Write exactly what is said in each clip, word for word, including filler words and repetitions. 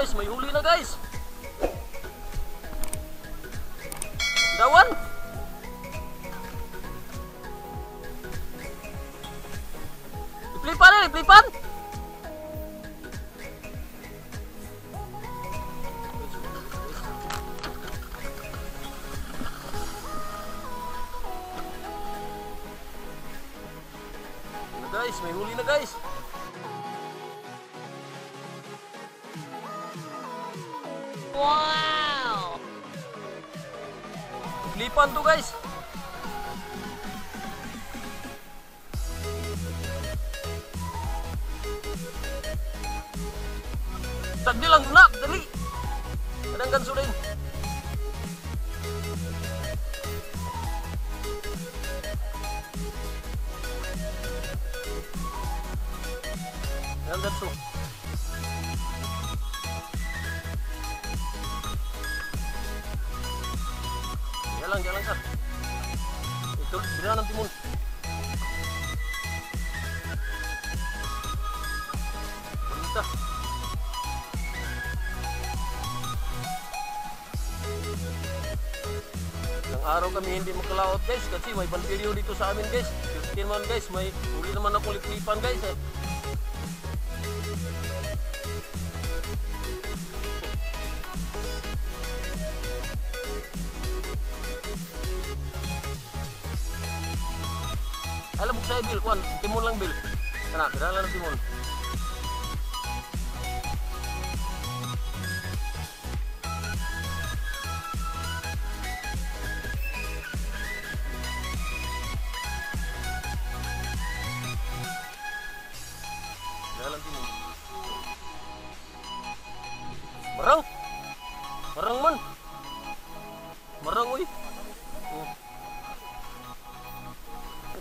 guys, may huli na guys. Dawan. Liplipan eh, liplipan. Guys, may huli na guys. Wow! Liplipan to guys. Tagdi lang na, dali. Kadangkan sudah ini. Hanggang sulit. Jalan, jalan, Sat. Itu, bila nanti mun. Bentar. Ilang araw kami hindi makalaot guys, kasi may ban video dito sa amin guys. fifteen man guys, may huli naman akong liplipan guys eh. Alam mo saya Bill, kuan, timun lang Bill. Kana, kadala ng timun. Kadala ng timun. Marang. Marang man. Marang uy.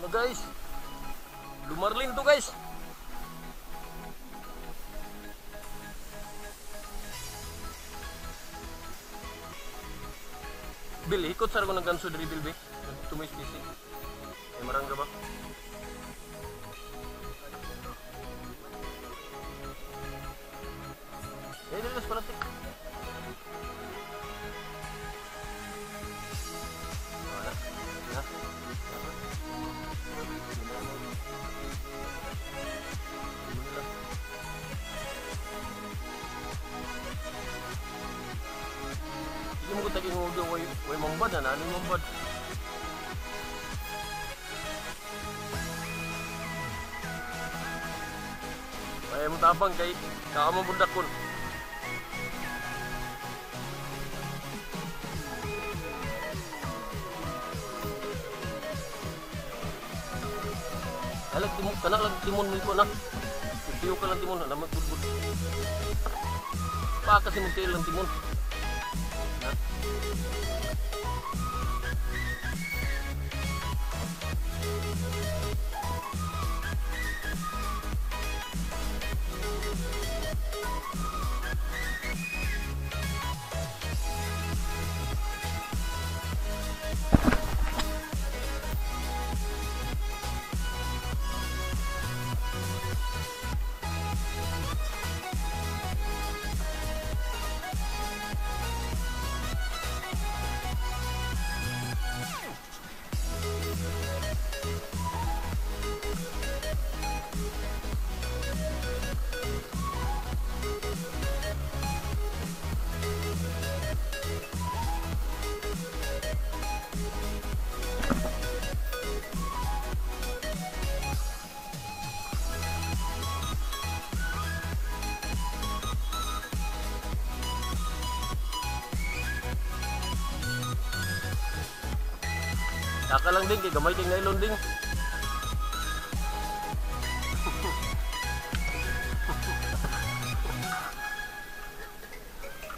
Guys, Blue Marlin tuh guys. Bill, ikut sarko ng ganso dari Bill, Bill. Tumis bisi. May marangga ba? Eh, dito sa palatik. Hindi mo ko taking huwag yung way mambad na naning mambad. Kaya mo tabang kay kaamang bundak ko. Alag timon, kanak lang timon mo ko anak. Tiyo ka lang timon, alam mo budbud. Baka kasi magtiil lang timon. Taka lang din, kay gamay din nylon din.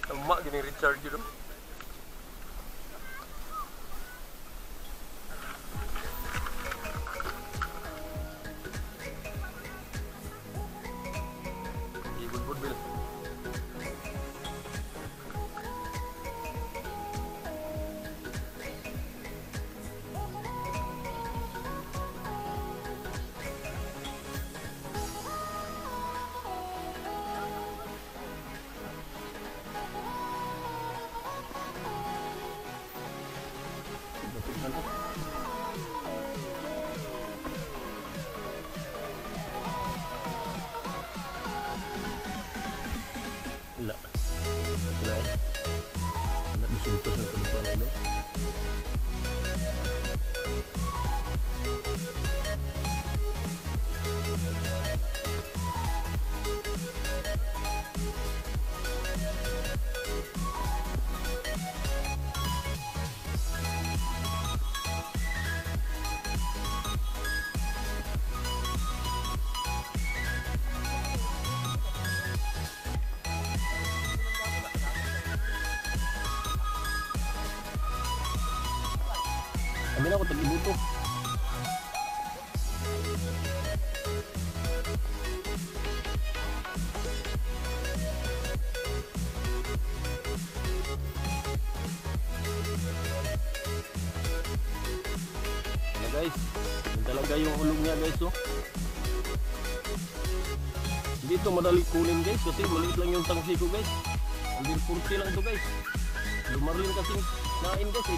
Tama, gining recharge yun. لا لا لا مش منتشر في البرنامج. Sabi na ako tag-ibuto. Ano guys, yun talaga yung hulog niya guys, oh. Hindi ito madaling kunin guys kasi maliit lang yung tangsi ko guys. Under forty lang ito guys. Blue Marlin kasing nain guys eh.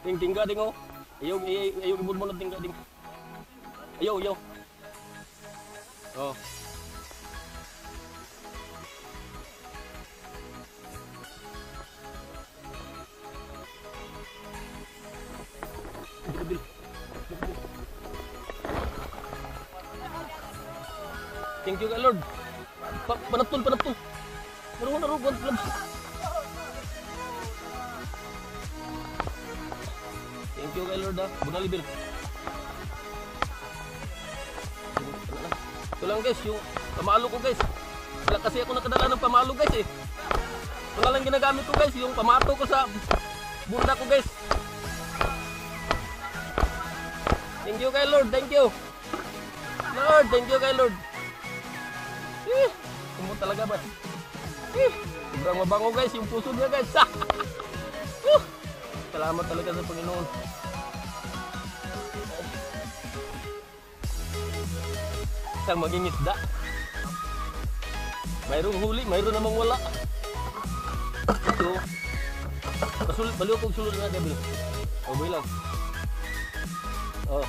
Ting tingga ding oh. Ayaw ayaw ibulbulod tingga ding. Ayaw ayaw. Oh. Thank you, Lord. Panatul, panatul. Marunong na rugon, Lord. Thank you, Lord. Bunalibir. Ito lang guys, yung pamalo ko guys. Wala kasi ako nakadala ng pamalo guys eh. Wala lang ginagamit ko guys, yung pamato ko sa bunda ko guys. Thank you, Lord. Thank you. Lord, thank you, Lord. Eh, kumot talaga ba? Eh, sobrang mabango guys, yung puso niya guys. uh, salamat talaga sa Panginoon. Isang maging isda. Mayroong huli, mayroon namang wala. So, pasul, baliw kong sulod na devil. Okay lang. Oh.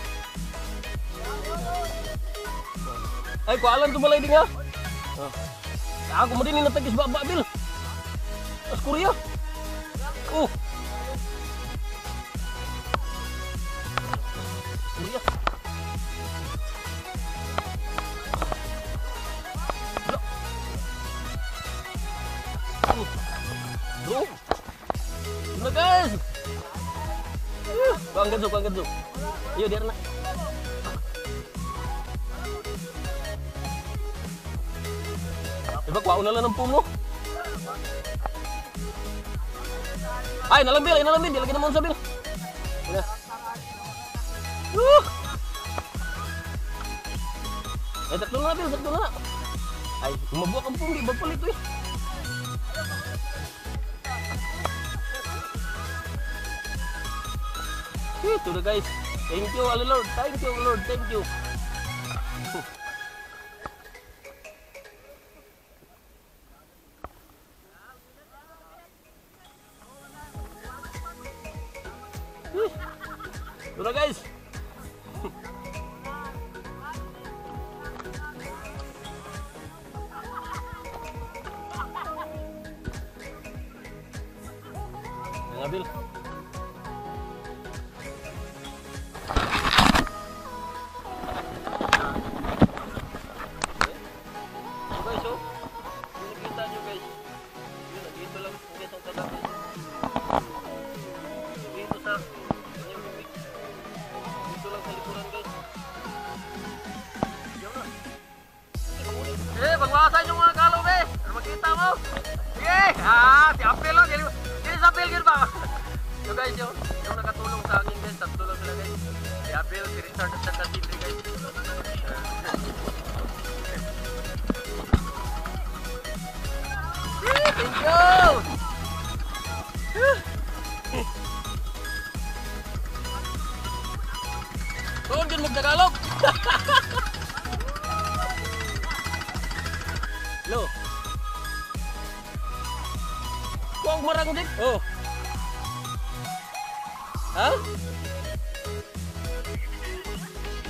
Ay, kualan tumalay din nga. Oh. Ako mo din inatagis baba, Bil. As Korea. Oh. Korea. Oh. Bro. Ano guys? Bangga zo, bangga zo. Ayo, diyan na. Diba, kuwaon na lang ng puno. Ay, nalambil, ay nalambil. Dilagyan naman sa bil. Wala. Uh! Ay, tatlo na bil, tatlo na. Ay, umabuak ang puno. Ibang palito eh. Ito na guys. Thank you, Ali Lord. Thank you, Lord. Thank you. Ito na guys. Nabil. Eh, pagwasan yung mga kalaw, be. Ano makita mo? Sige! Ah, si Apel, oh. Sino si Apel, yun ba? So guys, yun. Yung nakatulong sa akin, guys. Tatulong sila, guys. Si Apel, si Richard, at si Tatitri, guys. Lo. Kuang marang din. Oh. Ha?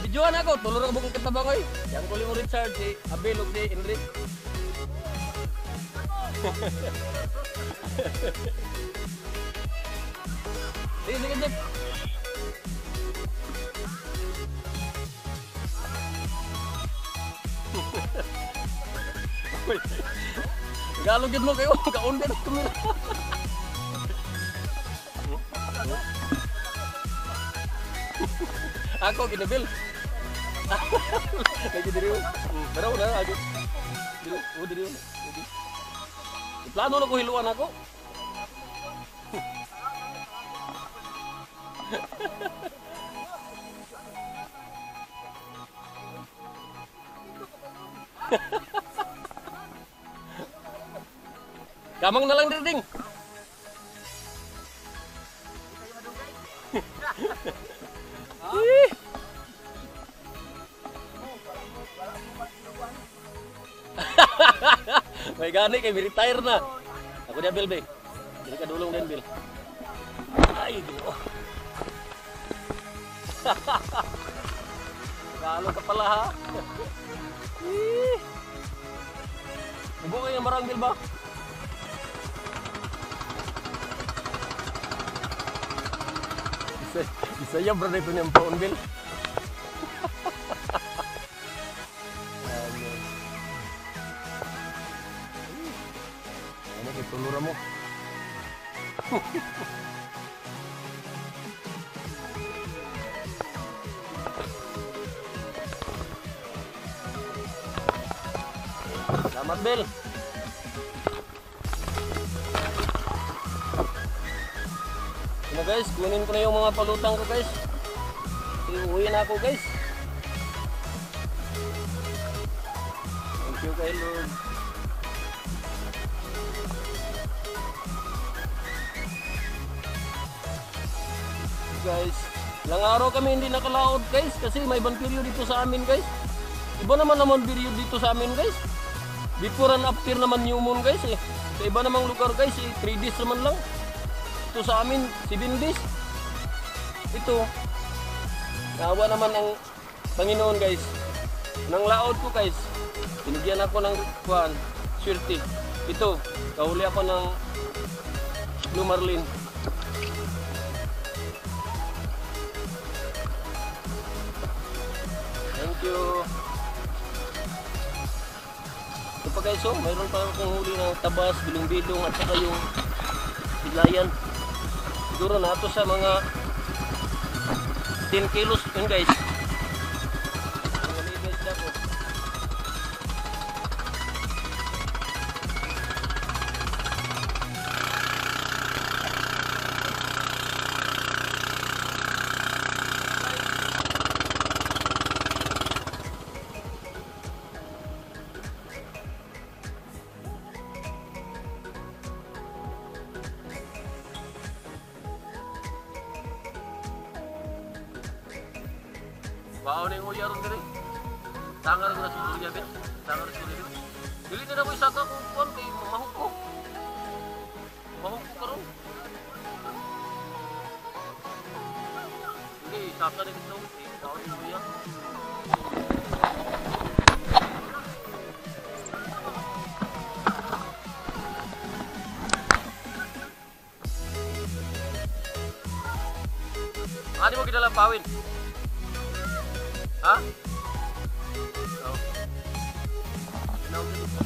Bijuan ako, tulor ako bukong kita bangoy. Yang kuling mo Richard, si Abel, o si Enric. Sige, sige, sige. Galugin mo kayo, kaundan at kumila. Ako, kinabil. Lagi diriw. Pero wala, ako. O, diriw. Plano na ko hiluan ako. Gamang na lang din ding. May gani kay retire na. Ako di Abel be. Dili ka dulong din Bill. Ay do. Galo ka pala ha. Bukay ang marang Bill ba? Isa yan bro na ito niyang paon, Bill. Ano kay tulura mo? Salamat, Bill. Guys, kunin ko na yung mga palutang ko guys. Iuwi na ako guys. Thank you kay Lord. Guys, ilang araw kami hindi nakalaod guys. Kasi may ibang period dito sa amin guys. Iba naman naman period dito sa amin guys. Before and after naman new moon guys eh. Sa iba namang lugar guys eh, three days naman lang. Ito sa amin, si Bindis. Ito. Naawa naman ang Panginoon guys. Nang laot ko guys, binigyan ako ng kuhan, swerte. Ito, kahuli ako ng Blue Marlin. Thank you. Ito pa guys, oh, mayroon pa akong huli ng tabas, bilong-bilong at saka yung biglayan. Siguro na ito sa mga ten kilos yun guys. Mga guys ako. Wow, neng uya ron diri. Tangar na suruya bet. Tangar suruya. Dili na ko isaka ko kuan kay mahuko. Mahuko karon. Dili isaka ni to, daw uya. Ani mo gidala pawin. Ha? Oh. Now dito.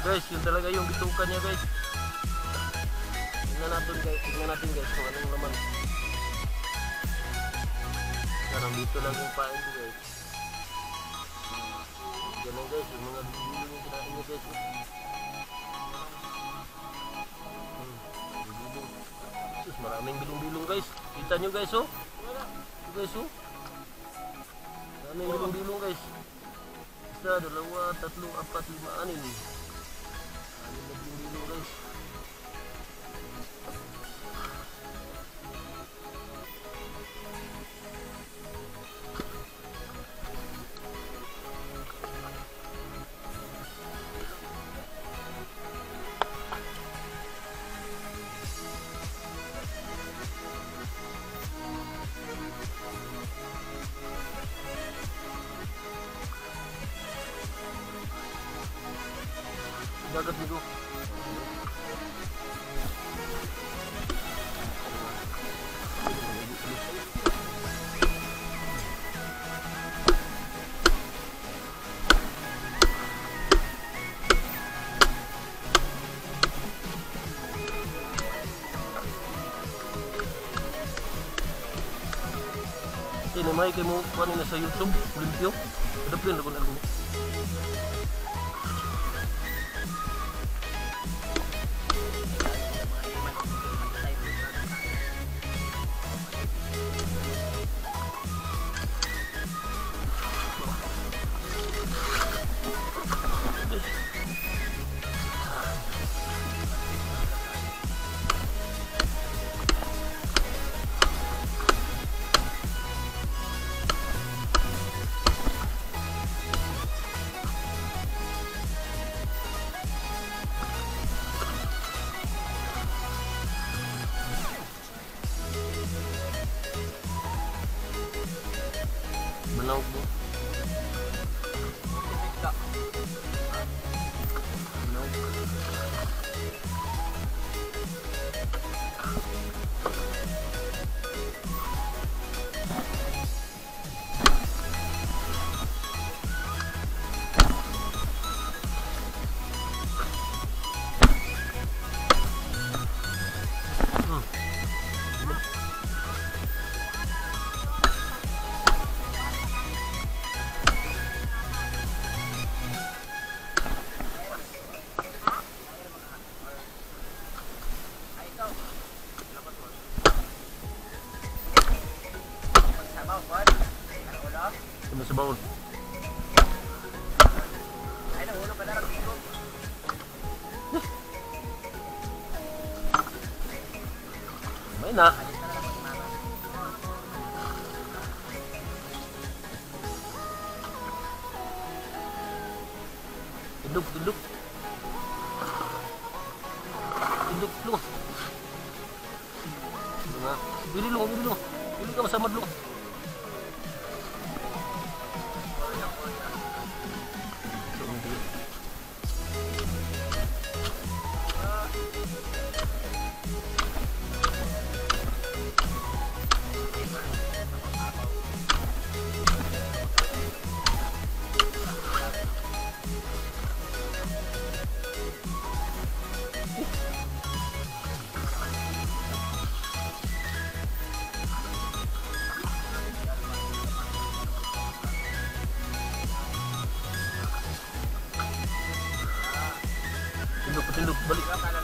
guys, yun talaga yung bitukan niya guys. Tingnan natin guys, tingnan natin guys kung anong laman. Parang dito lang yung pain guys. Ganun guys, yung mga bibili yung kinain niya guys. Maraming bilong-bilong guys. Kita nyo guys oh. Ito guys oh. Maraming bilong-bilong guys. Isa, dalawa, tatlo, apat, lima, anin. Maraming bilong-bilong guys. Dagat dito. Ini mai kayo mo kunin na sa YouTube, limpyo. Dapat na kunin mo. Manok mo. Manok. Sebaul. Ayo ulo pada dito. May na. Duduk, duduk. Duduk lu. Nah, bili lu, bili lu. Bili ka sama lu. Tinduk balik tinduk balik nah halo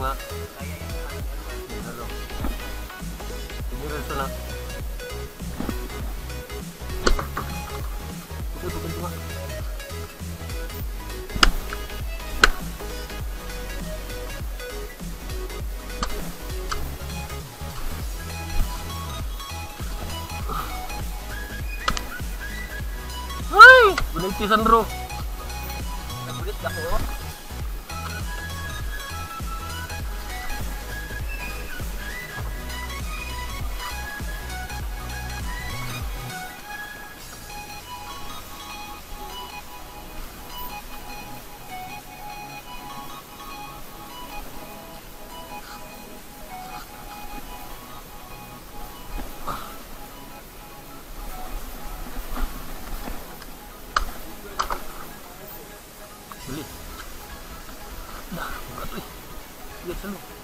nga halo tinduk sana ito ito ito nga Tisan bro. Nagulit ako. dito.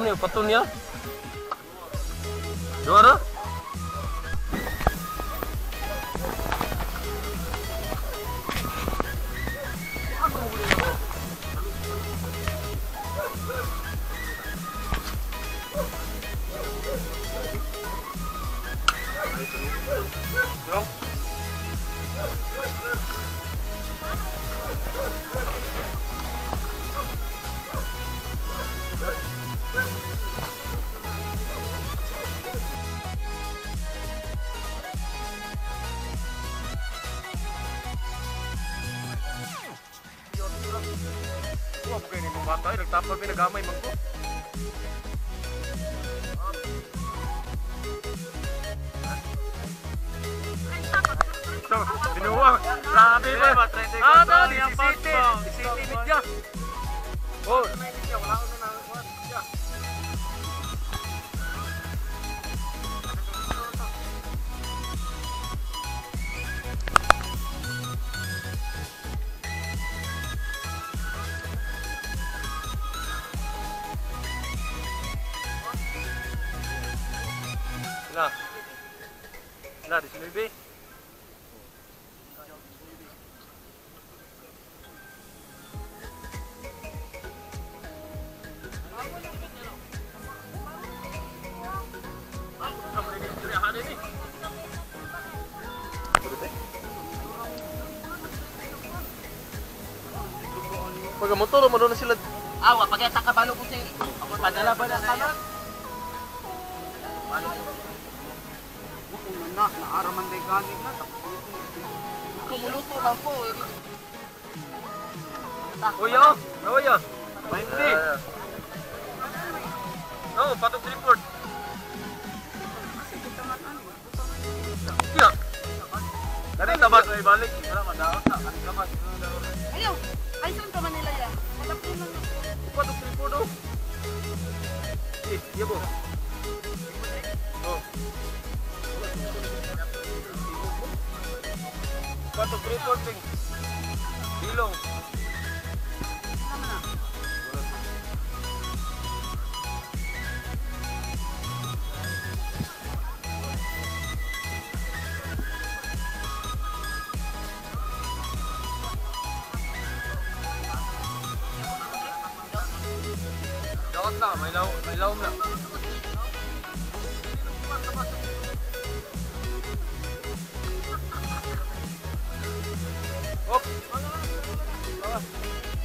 Ini petunnya juara Matay, nagtapal pinagamay mangko. So, binuwa. Sabi ba? Ata, disisiti. Disisiti niya. Oh. Nah, di sini B. Pag motor, maroon na sila. Awa, pag ataka balo ko sa'yo. Padala ba na sana? Na, naaraman na yung galing na. Kumuluto lang po eh. Uyo! Uyo! Mahinti! Oo, patong report. Iya! Dari labas na ibalik. Wala, madawag na. Dari labas. Ayaw! Ay, saan ka Manila yan? Malapin lang na. Patong report o. Eh, iya po. Oo. Pato report ping bilong daot na may law may law na Op. Op.